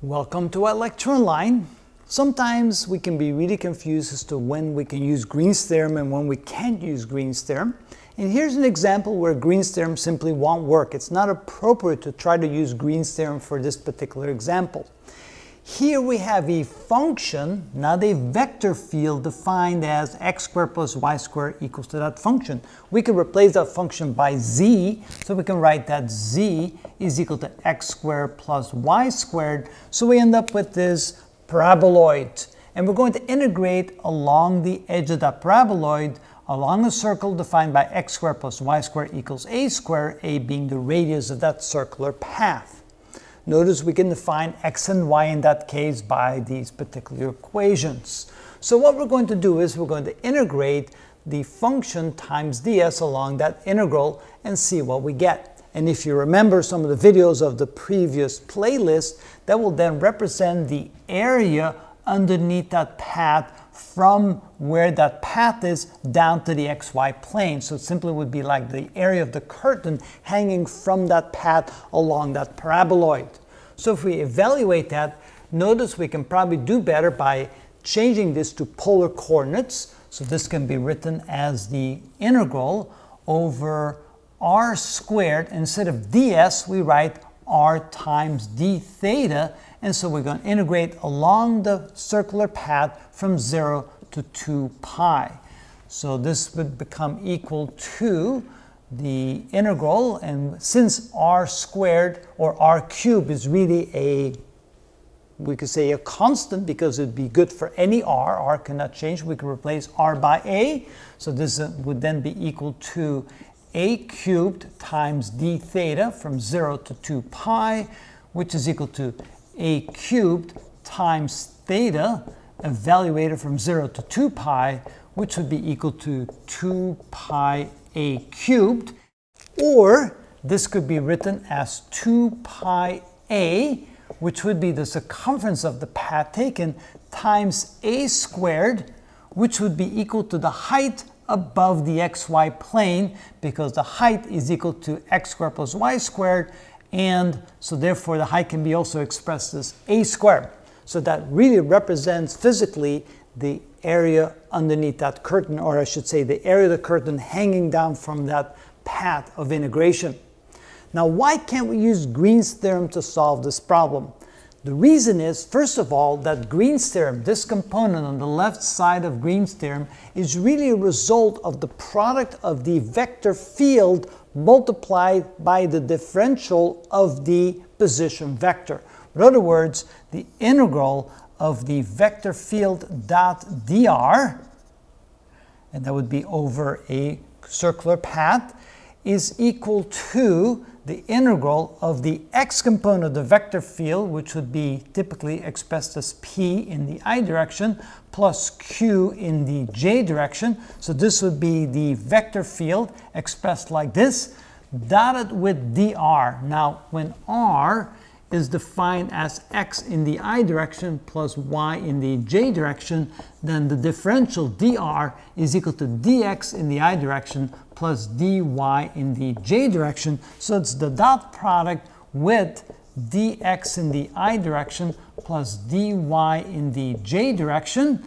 Welcome to Electron Line. Sometimes we can be really confused as to when we can use Green's theorem and when we can't use Green's theorem. And here's an example where Green's theorem simply won't work. It's not appropriate to try to use Green's theorem for this particular example. Here we have a function, not a vector field, defined as x squared plus y squared equals to that function. We can replace that function by z, so we can write that z is equal to x squared plus y squared. So we end up with this paraboloid. And we're going to integrate along the edge of that paraboloid along a circle defined by x squared plus y squared equals a squared, a being the radius of that circular path. Notice we can define x and y in that case by these particular equations. So what we're going to do is we're going to integrate the function times ds along that integral and see what we get. And if you remember some of the videos of the previous playlist, that will then represent the area underneath that path from where that path is down to the xy plane. So it simply would be like the area of the curtain hanging from that path along that paraboloid. So if we evaluate that, notice we can probably do better by changing this to polar coordinates. So this can be written as the integral over r squared. Instead of ds, we write r times d theta, and so we're going to integrate along the circular path from 0 to 2 pi. So this would become equal to the integral, and since r squared or r cubed is really we could say a constant because it would be good for any r cannot change, we can replace r by a, so this would then be equal to a cubed times d theta from 0 to 2 pi, which is equal to a cubed times theta evaluated from 0 to 2 pi, which would be equal to 2 pi a cubed, or this could be written as 2 pi a, which would be the circumference of the path taken, times a squared, which would be equal to the height above the xy plane, because the height is equal to x squared plus y squared, and so therefore the height can be also expressed as a squared. So that really represents physically the area underneath that curtain, or I should say the area of the curtain hanging down from that path of integration. Now, why can't we use Green's theorem to solve this problem? The reason is, first of all, that Green's theorem, this component on the left side of Green's theorem, is really a result of the product of the vector field multiplied by the differential of the position vector. In other words, the integral of the vector field dot dr, and that would be over a circular path, is equal to the integral of the x component of the vector field, which would be typically expressed as p in the I direction, plus q in the j direction. So this would be the vector field expressed like this, dotted with dr. Now, when r is defined as x in the I direction plus y in the j direction, then the differential dr is equal to dx in the I direction plus dy in the j direction. So it's the dot product with dx in the I direction plus dy in the j direction.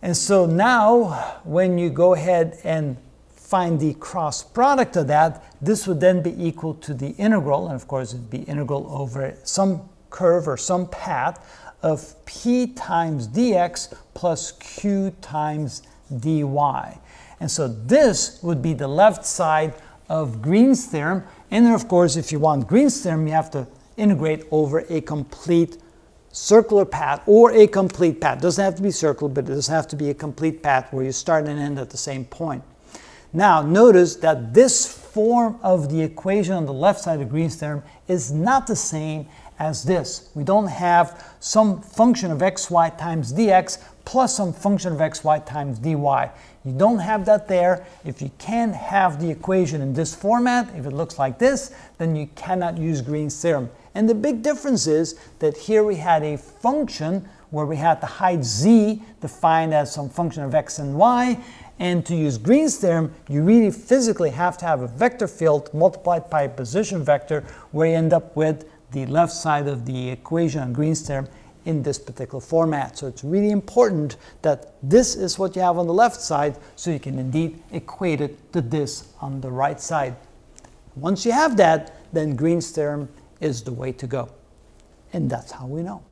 And so now when you go ahead and find the cross product of that, this would then be equal to the integral, and of course it'd be integral over some curve or some path of p times dx plus q times dy. And so this would be the left side of Green's theorem. And then of course, if you want Green's theorem, you have to integrate over a complete circular path or a complete path. It doesn't have to be circular, but it does have to be a complete path where you start and end at the same point. Now, notice that this form of the equation on the left side of Green's theorem is not the same as this. We don't have some function of xy times dx plus some function of xy times dy. You don't have that there. If you can't have the equation in this format, if it looks like this, then you cannot use Green's theorem. And the big difference is that here we had a function where we had the height z defined as some function of x and y, and to use Green's theorem, you really physically have to have a vector field multiplied by a position vector, where you end up with the left side of the equation on Green's theorem in this particular format. So it's really important that this is what you have on the left side, so you can indeed equate it to this on the right side. Once you have that, then Green's theorem is the way to go. And that's how we know.